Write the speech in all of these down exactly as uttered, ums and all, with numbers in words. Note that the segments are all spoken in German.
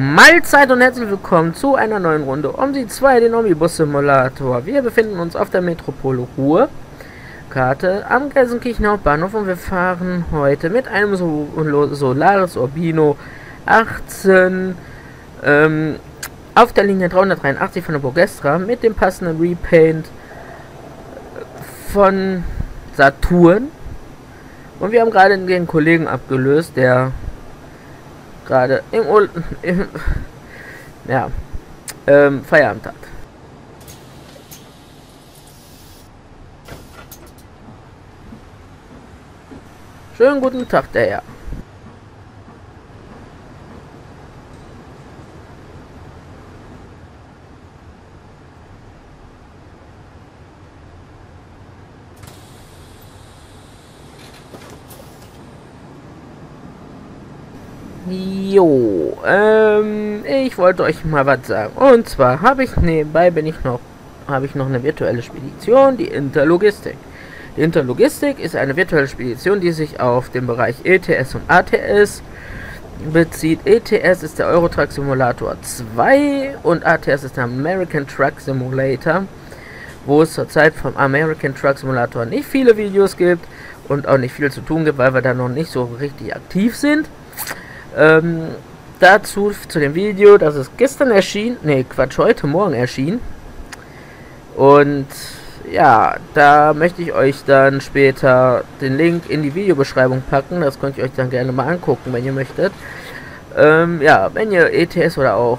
Mahlzeit und herzlich willkommen zu einer neuen Runde OMSI zwei, den Omnibus Simulator. Wir befinden uns auf der Metropole Ruhr Karte am Gelsenkirchen Hauptbahnhof und wir fahren heute mit einem Solaris Urbino achtzehn ähm, auf der Linie dreihundertdreiundachtzig von der Bogestra mit dem passenden Repaint von Saturn. Und wir haben gerade den Kollegen abgelöst, der gerade im, Ur im ja, ähm, Feierabend hat. Schönen guten Tag, der Herr. Jo, ähm, ich wollte euch mal was sagen. Und zwar habe ich nebenbei bin ich noch, habe ich noch eine virtuelle Spedition, die Interlogistik. Die Interlogistik ist eine virtuelle Spedition, die sich auf den Bereich E T S und A T S bezieht. E T S ist der Euro Truck Simulator zwei und A T S ist der American Truck Simulator, wo es zurzeit vom American Truck Simulator nicht viele Videos gibt und auch nicht viel zu tun gibt, weil wir da noch nicht so richtig aktiv sind. Ähm, dazu zu dem Video, das ist gestern erschien, ne Quatsch, heute Morgen erschien. Und ja, da möchte ich euch dann später den Link in die Videobeschreibung packen, das könnt ihr euch dann gerne mal angucken, wenn ihr möchtet. Ähm, ja, wenn ihr E T S oder auch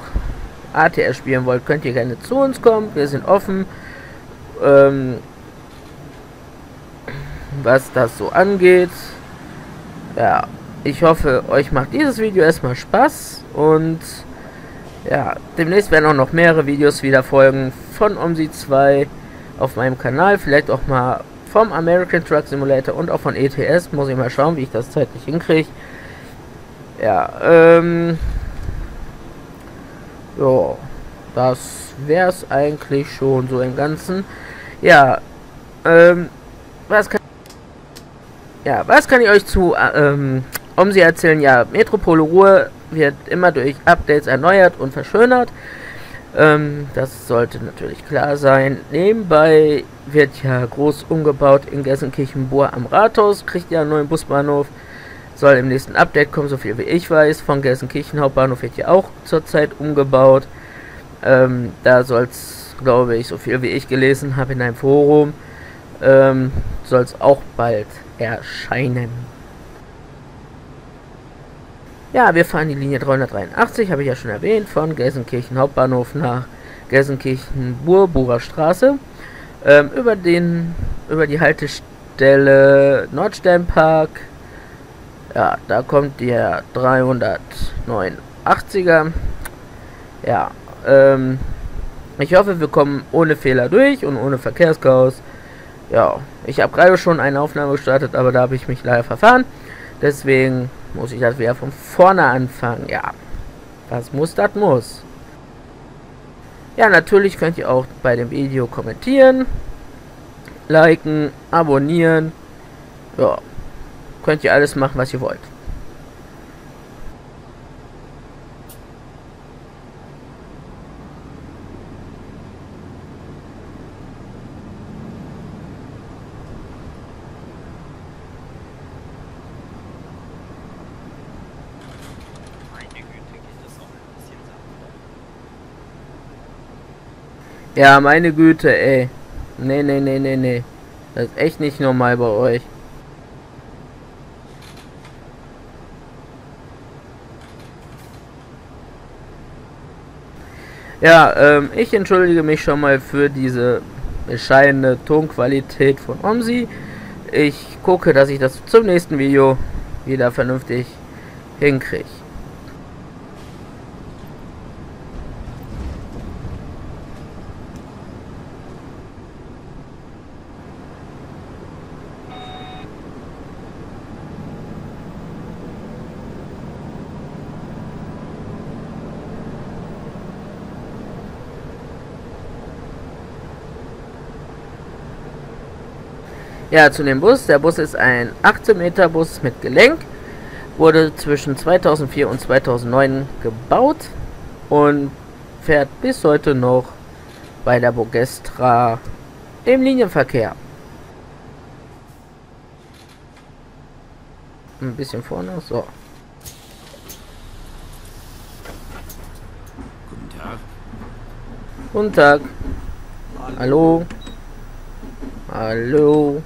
A T S spielen wollt, könnt ihr gerne zu uns kommen, wir sind offen, ähm, was das so angeht, ja. Ich hoffe, euch macht dieses Video erstmal Spaß und ja, demnächst werden auch noch mehrere Videos wieder folgen von OMSI zwei auf meinem Kanal, vielleicht auch mal vom American Truck Simulator und auch von E T S, muss ich mal schauen, wie ich das zeitlich hinkriege. Ja, ähm, so, das wäre es eigentlich schon so im Ganzen. Ja, ähm, was kann, ja, was kann ich euch zu, ähm, OMSI erzählen? Ja, Metropole Ruhr wird immer durch Updates erneuert und verschönert. Ähm, das sollte natürlich klar sein. Nebenbei wird ja groß umgebaut in Gelsenkirchen-Buer am Rathaus, kriegt ja einen neuen Busbahnhof. Soll im nächsten Update kommen, so viel wie ich weiß. Von Gelsenkirchen Hauptbahnhof wird ja auch zurzeit umgebaut. Ähm, da soll es, glaube ich, so viel wie ich gelesen habe in einem Forum, ähm, soll es auch bald erscheinen. Ja, wir fahren die Linie dreihundertdreiundachtzig, habe ich ja schon erwähnt, von Gelsenkirchen Hauptbahnhof nach Gelsenkirchen-Buer, Burer Straße, ähm, über, den, über die Haltestelle Nordsternpark. Ja, da kommt der dreihundertneunundachtziger. Ja, ähm, ich hoffe, wir kommen ohne Fehler durch und ohne Verkehrschaos. Ja, ich habe gerade schon eine Aufnahme gestartet, aber da habe ich mich leider verfahren. Deswegen muss ich das wieder von vorne anfangen. Ja, das muss, das muss. Ja, natürlich könnt ihr auch bei dem Video kommentieren, liken, abonnieren. Ja, könnt ihr alles machen, was ihr wollt. Ja, meine Güte, ey. Nee, nee, nee, nee, nee. Das ist echt nicht normal bei euch. Ja, ähm, ich entschuldige mich schon mal für diese bescheidene Tonqualität von OMSI. Ich gucke, dass ich das zum nächsten Video wieder vernünftig hinkriege. Ja, zu dem Bus. Der Bus ist ein achtzehn Meter Bus mit Gelenk. Wurde zwischen zweitausendvier und zweitausendneun gebaut. und fährt bis heute noch bei der Bogestra dem Linienverkehr. Ein bisschen vorne, so. Guten Tag. Guten Tag. Hallo. Hallo.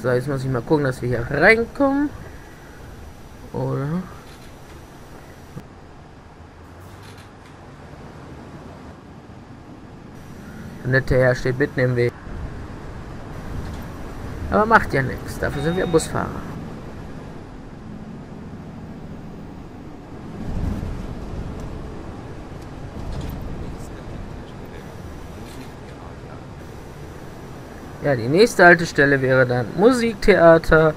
So, jetzt muss ich mal gucken, dass wir hier reinkommen. Oder? Der nette Herr steht mitten im Weg. Aber macht ja nichts, dafür sind wir Busfahrer. Ja, die nächste Haltestelle wäre dann Musiktheater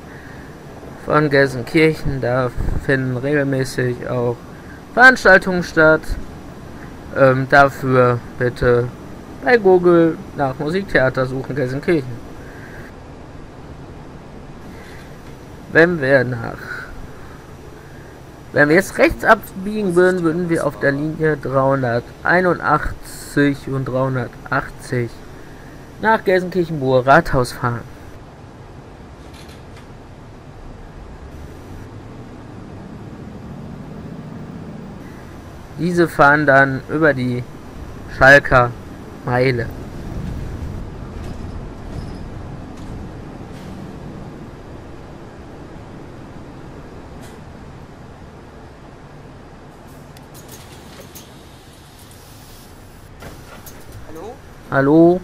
von Gelsenkirchen. Da finden regelmäßig auch Veranstaltungen statt. Ähm, dafür bitte bei Google nach Musiktheater suchen, Gelsenkirchen. Wenn wir nach... Wenn wir jetzt rechts abbiegen würden, würden wir auf der Linie dreihunderteinundachtzig und dreihundertachtzig nach Gelsenkirchen-Buer Rathaus fahren. Diese fahren dann über die Schalker Meile. Hallo? Hallo?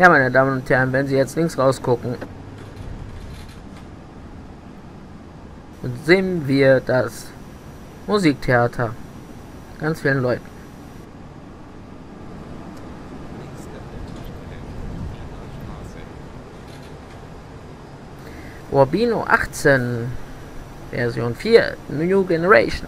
Ja, meine Damen und Herren, wenn Sie jetzt links rausgucken, sehen wir das Musiktheater. Ganz vielen Leuten. Urbino achtzehn, Version vier, New Generation.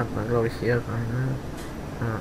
kommt man glaube ich hier rein, ne? Ja.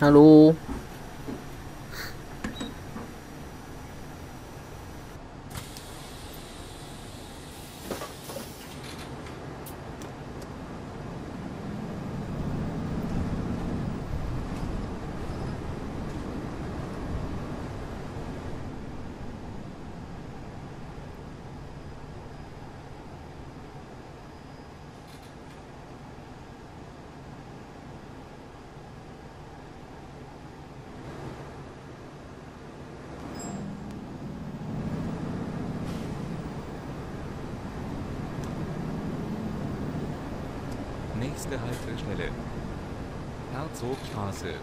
Hallo. Nächste Haltestelle. Herzogstraße.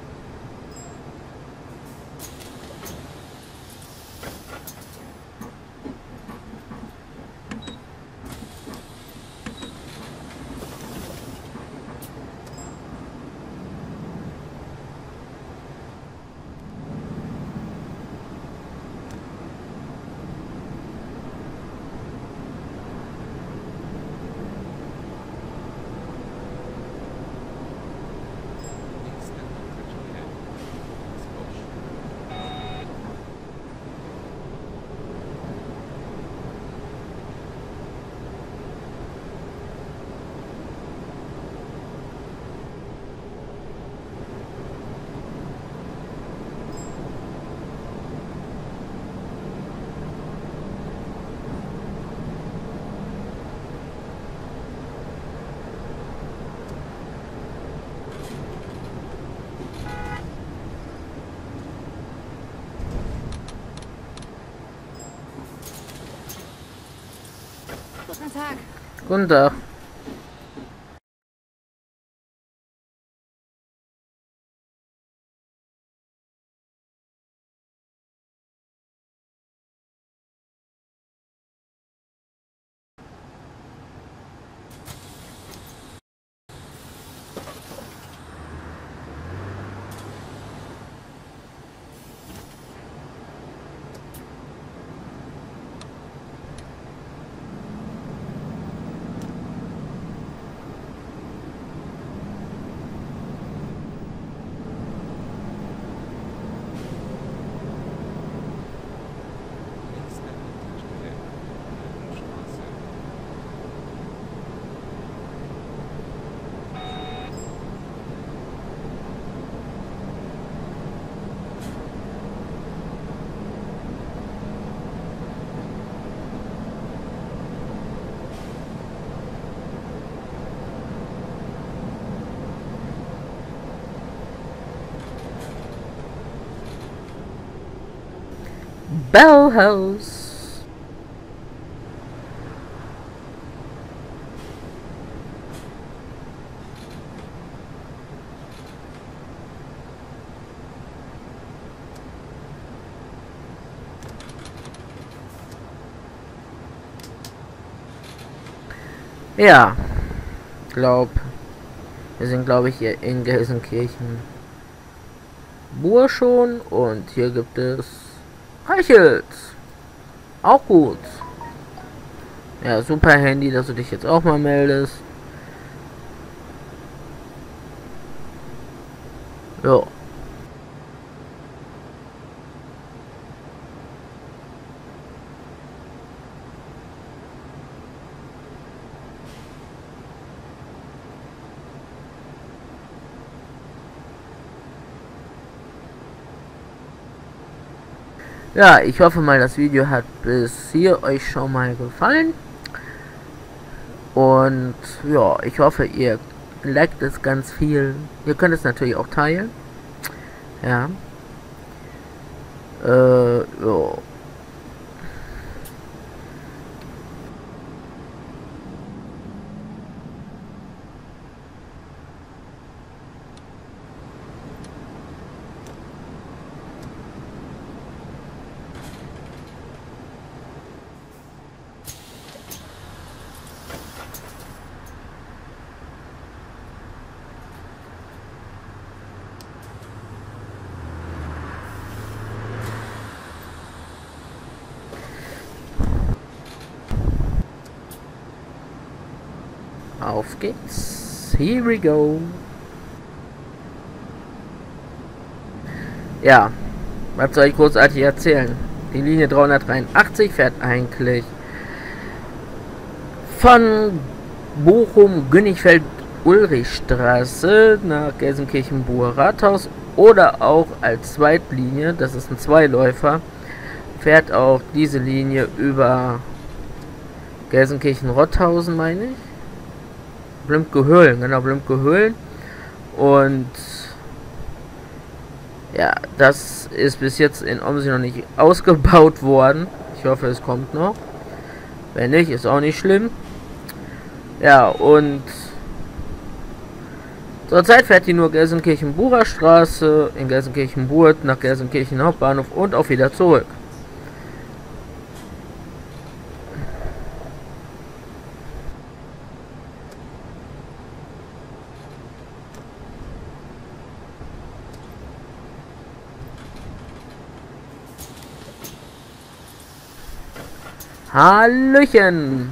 Guten Tag. Guten Tag. Bell House. Ja, glaub, wir sind glaube ich hier in Gelsenkirchen-Buer schon und hier gibt es Reichelt. Auch gut. Ja, super Handy, dass du dich jetzt auch mal meldest. Jo. Ja, ich hoffe mal, das Video hat bis hier euch schon mal gefallen. Und ja, ich hoffe, ihr liked es ganz viel. Ihr könnt es natürlich auch teilen. Ja. Äh, jo. Auf geht's. Here we go. Ja, was soll ich großartig erzählen? Die Linie dreihundertdreiundachtzig fährt eigentlich von Bochum-Günnigfeld-Ulrichstraße nach Gelsenkirchen-Buer Rathaus oder auch als Zweitlinie, das ist ein Zweiläufer, fährt auch diese Linie über Gelsenkirchen-Rothausen, meine ich. Blindgehöhlen, genau, Blindgehöhlen. Und ja, das ist bis jetzt in OMSI noch nicht ausgebaut worden. Ich hoffe, es kommt noch. Wenn nicht, ist auch nicht schlimm. Ja, und zurzeit fährt die nur Gelsenkirchen-Buer Straße in Gelsenkirchen-Buer nach Gelsenkirchen Hauptbahnhof und auch wieder zurück. Hallöchen!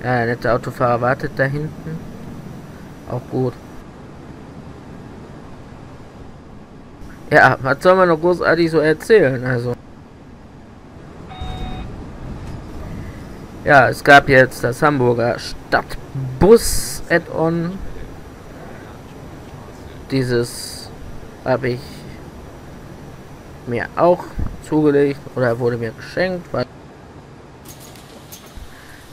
Ja, der nette Autofahrer wartet da hinten. Auch gut. Ja, was soll man noch großartig so erzählen? Also. Ja, es gab jetzt das Hamburger Stadtbus-Add-On. Dieses habe ich mir auch zugelegt oder wurde mir geschenkt.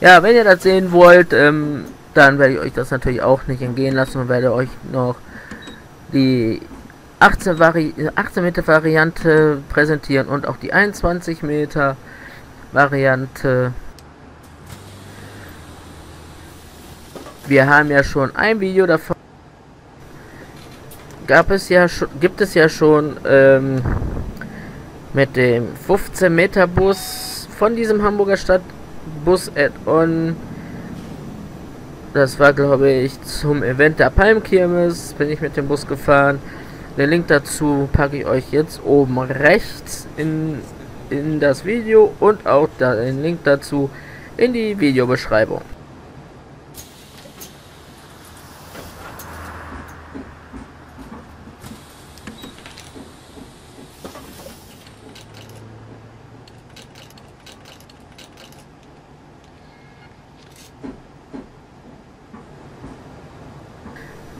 Ja, wenn ihr das sehen wollt, ähm, dann werde ich euch das natürlich auch nicht entgehen lassen und werde euch noch die achtzehn Meter Variante präsentieren und auch die einundzwanzig Meter Variante. Wir haben ja schon ein Video davon. Gab es ja schon, gibt es ja schon ähm, mit dem fünfzehn Meter Bus von diesem Hamburger Stadtbus Add-on. Das war, glaube ich, zum Event der Palmkirmes. Bin ich mit dem Bus gefahren. Den Link dazu packe ich euch jetzt oben rechts in, in das Video und auch da, den Link dazu in die Videobeschreibung.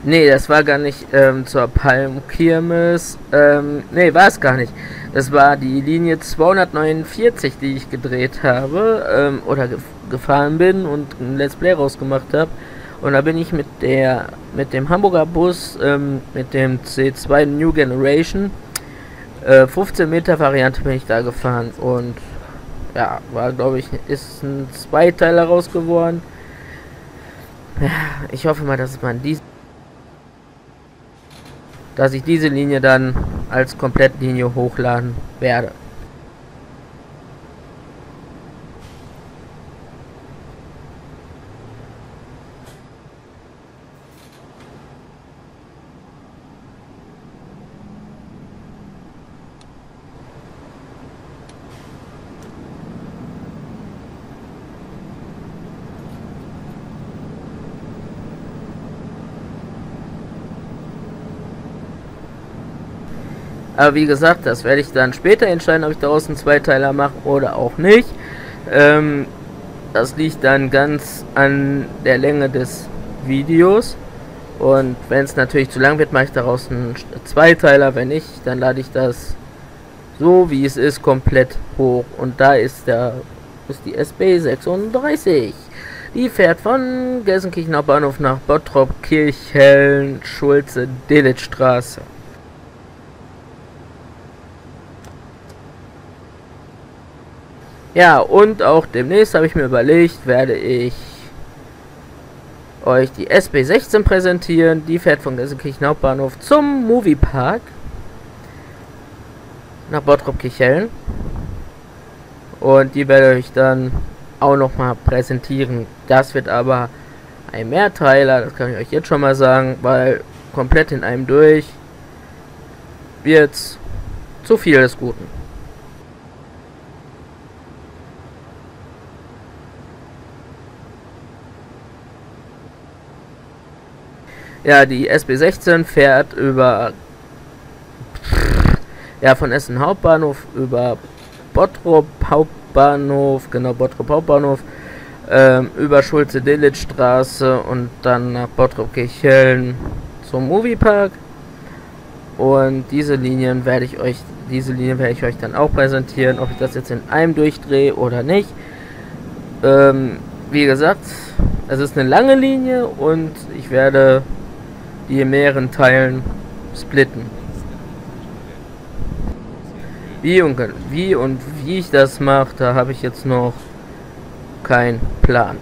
Nee, das war gar nicht ähm, zur Palmkirmes. Ähm, nee, war es gar nicht. Das war die Linie zweihundertneunundvierzig, die ich gedreht habe ähm, oder gef gefahren bin und ein Let's Play rausgemacht habe. Und da bin ich mit der mit dem Hamburger Bus, ähm, mit dem C zwei New Generation, äh, fünfzehn Meter Variante bin ich da gefahren. Und ja, war, glaube ich, ist ein Zweiteiler raus geworden. Ja, ich hoffe mal, dass man dies dass ich diese Linie dann als Komplettlinie hochladen werde. Aber wie gesagt, das werde ich dann später entscheiden, ob ich daraus einen Zweiteiler mache oder auch nicht. Ähm, das liegt dann ganz an der Länge des Videos. Und wenn es natürlich zu lang wird, mache ich daraus einen Zweiteiler. Wenn nicht, dann lade ich das so, wie es ist, komplett hoch. Und da ist, der, ist die S B sechsunddreißig. Die fährt von Gelsenkirchen Hauptbahnhof nach Bottrop-Kirchhellen, Schulze Delitzstraße. Ja, und auch demnächst habe ich mir überlegt, werde ich euch die S B sechzehn präsentieren. Die fährt von Gelsenkirchen Hauptbahnhof zum Moviepark nach Bottrop-Kirchhellen. Und die werde ich dann auch nochmal präsentieren. Das wird aber ein Mehrteiler, das kann ich euch jetzt schon mal sagen, weil komplett in einem durch wird's zu viel des Guten. Ja, die S B sechzehn fährt über ja von Essen Hauptbahnhof über Bottrop Hauptbahnhof, genau Bottrop Hauptbahnhof, ähm, über Schulze Delitzstraße und dann nach Bottrop-Kirchhellen zum Moviepark. Und diese Linien werde ich euch, diese Linien werde ich euch dann auch präsentieren, ob ich das jetzt in einem durchdrehe oder nicht. Ähm, wie gesagt, es ist eine lange Linie und ich werde die in mehreren Teilen splitten. Wie und, wie und wie ich das mache, da habe ich jetzt noch keinen Plan.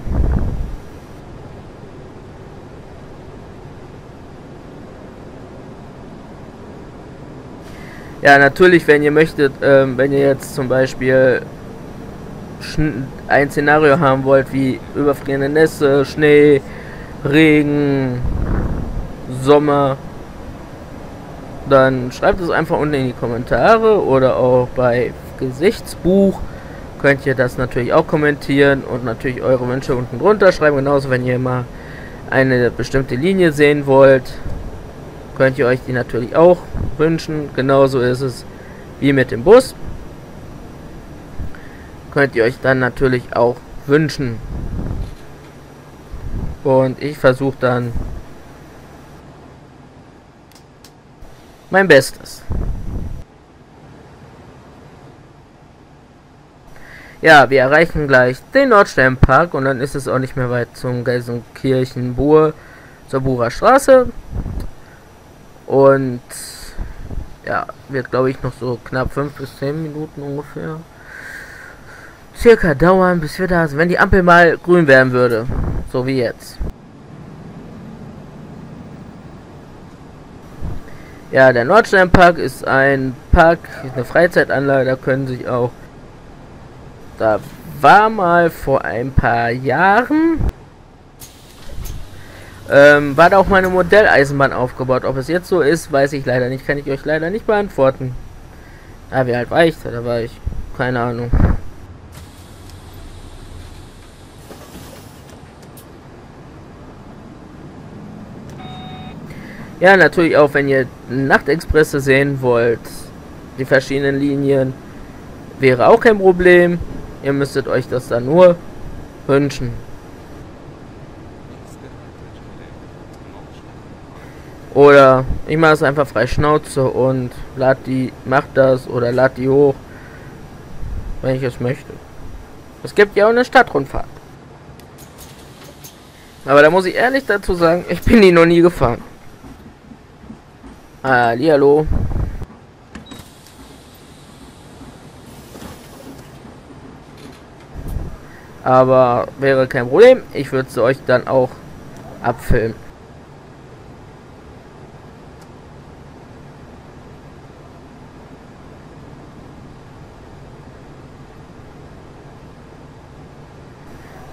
Ja, natürlich, wenn ihr möchtet, ähm, wenn ihr jetzt zum Beispiel ein Szenario haben wollt, wie überfrierende Nässe, Schnee, Regen, Sommer, dann schreibt es einfach unten in die Kommentare oder auch bei Gesichtsbuch könnt ihr das natürlich auch kommentieren und natürlich eure Wünsche unten drunter schreiben. Genauso, wenn ihr mal eine bestimmte Linie sehen wollt, könnt ihr euch die natürlich auch wünschen. Genauso ist es wie mit dem Bus. Könnt ihr euch dann natürlich auch wünschen. Und ich versuche dann mein Bestes. Ja, wir erreichen gleich den Nordsternpark und dann ist es auch nicht mehr weit zum Gelsenkirchen-Buer, zur Buerer Straße. Und ja, wird glaube ich noch so knapp fünf bis zehn Minuten ungefähr circa dauern, bis wir da sind, wenn die Ampel mal grün werden würde, so wie jetzt. Ja, der Nordsternpark ist ein Park, eine Freizeitanlage, da können sich auch... Da war mal vor ein paar Jahren... Ähm, war da auch mal eine Modelleisenbahn aufgebaut. Ob es jetzt so ist, weiß ich leider nicht. Kann ich euch leider nicht beantworten. Ah, wie alt war ich da? Da war ich... Keine Ahnung. Ja, natürlich auch, wenn ihr Nachtexpresse sehen wollt, die verschiedenen Linien, wäre auch kein Problem. Ihr müsstet euch das dann nur wünschen. Oder ich mache es einfach frei Schnauze und lad die, macht das oder lad die hoch, wenn ich es möchte. Es gibt ja auch eine Stadtrundfahrt. Aber da muss ich ehrlich dazu sagen, ich bin die noch nie gefahren. Hallihallo. Aber wäre kein Problem. Ich würde es euch dann auch abfilmen.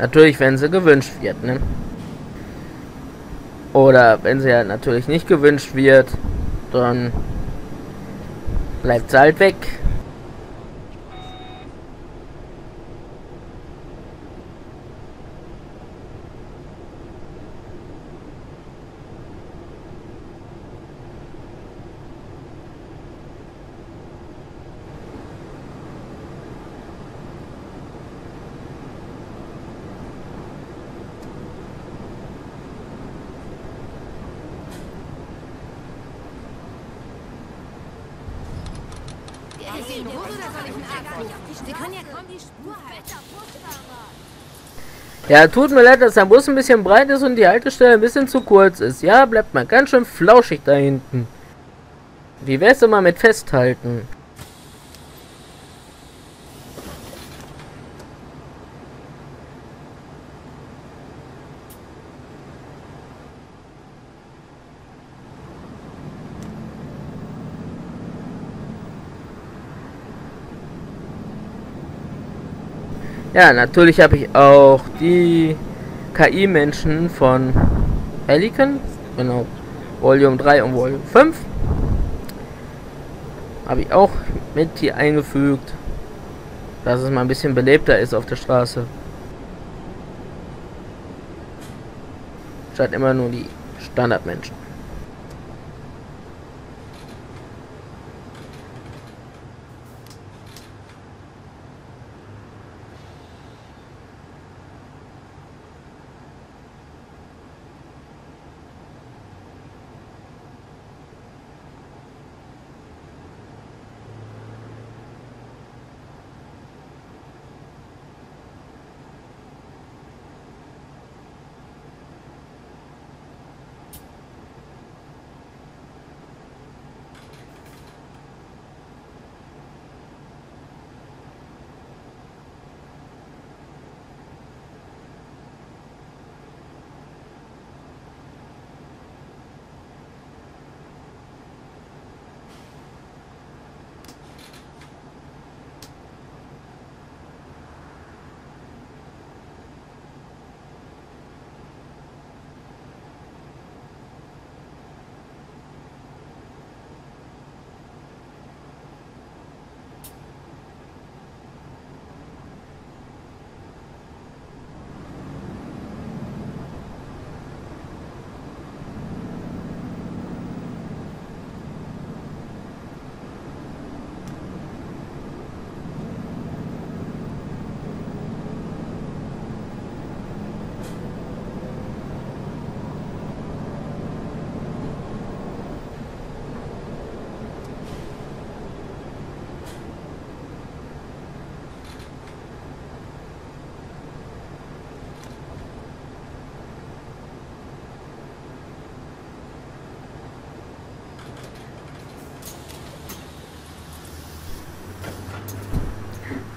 Natürlich, wenn sie gewünscht wird, ne? Oder wenn sie ja natürlich nicht gewünscht wird, dann bleibt es halt weg. Ja, tut mir leid, dass der Bus ein bisschen breit ist und die Haltestelle ein bisschen zu kurz ist. Ja, bleibt mal ganz schön flauschig da hinten. Wie wär's denn mal mit Festhalten? Ja, natürlich habe ich auch die K I-Menschen von Helikon, genau, Volume drei und Volume fünf, habe ich auch mit hier eingefügt, dass es mal ein bisschen belebter ist auf der Straße. Statt immer nur die Standardmenschen.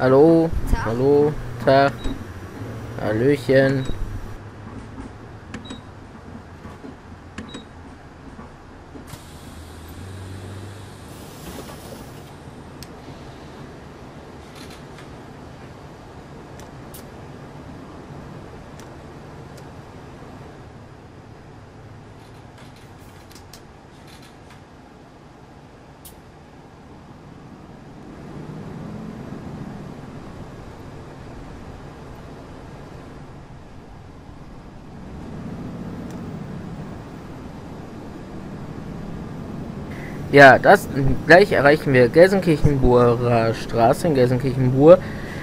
Hallo, Tag. Hallo, Tag, Hallöchen. Ja, das gleich erreichen wir Gelsenkirchen-Buer Straße in Gelsenkirchen-Buer.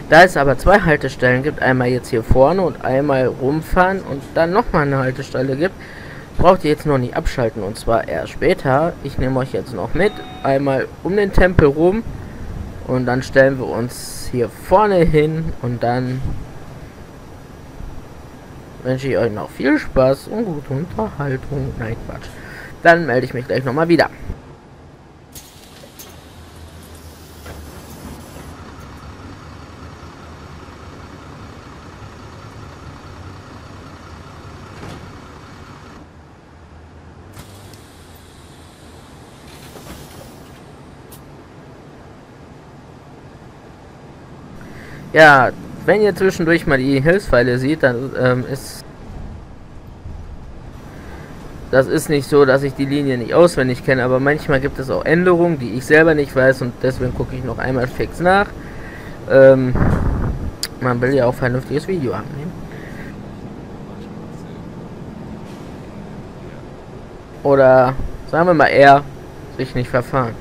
Da es aber zwei Haltestellen gibt, einmal jetzt hier vorne und einmal rumfahren und dann nochmal eine Haltestelle gibt, braucht ihr jetzt noch nicht abschalten, und zwar erst später. Ich nehme euch jetzt noch mit, einmal um den Tempel rum und dann stellen wir uns hier vorne hin und dann wünsche ich euch noch viel Spaß und gute Unterhaltung. Nein, Quatsch. Dann melde ich mich gleich nochmal wieder. Ja, wenn ihr zwischendurch mal die Hilfspfeile seht, dann ähm, ist das ist nicht so, dass ich die Linie nicht auswendig kenne, aber manchmal gibt es auch Änderungen, die ich selber nicht weiß, und deswegen gucke ich noch einmal fix nach. Ähm, man will ja auch ein vernünftiges Video haben. Oder sagen wir mal eher, sich nicht verfahren.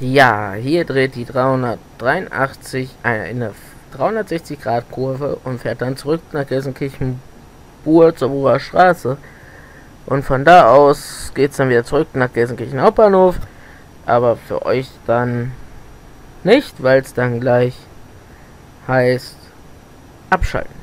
Ja, hier dreht die dreihundertdreiundachtzig äh, in eine dreihundertsechzig Grad Kurve und fährt dann zurück nach Gelsenkirchen-Buer zur Ruhrer Straße. Und von da aus geht es dann wieder zurück nach Gelsenkirchen Hauptbahnhof. Aber für euch dann nicht, weil es dann gleich heißt abschalten.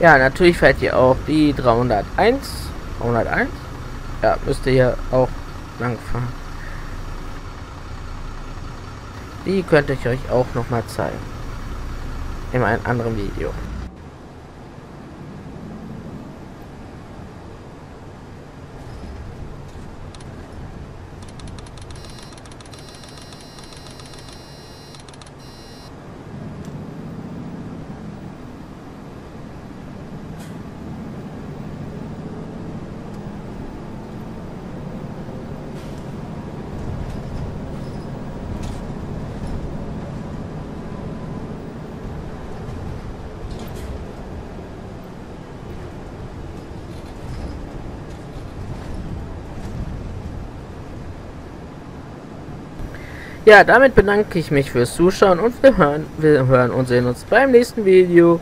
Ja, natürlich fährt hier auch die dreihunderteins, dreihunderteins, ja, müsste hier auch lang fahren. Die könnte ich euch auch noch mal zeigen, in einem anderen Video. Ja, damit bedanke ich mich fürs Zuschauen und wir hören, wir hören und sehen uns beim nächsten Video.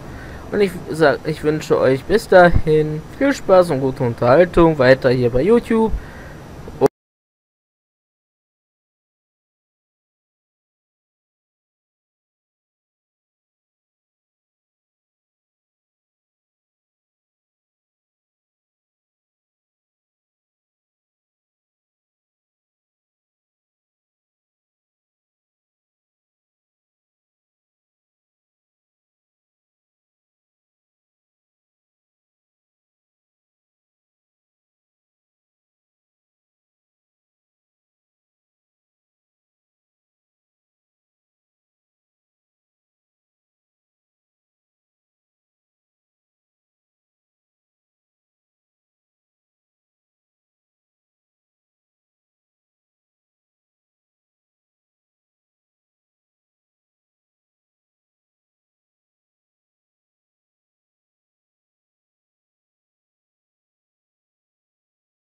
Und ich sag, ich wünsche euch bis dahin viel Spaß und gute Unterhaltung weiter hier bei YouTube.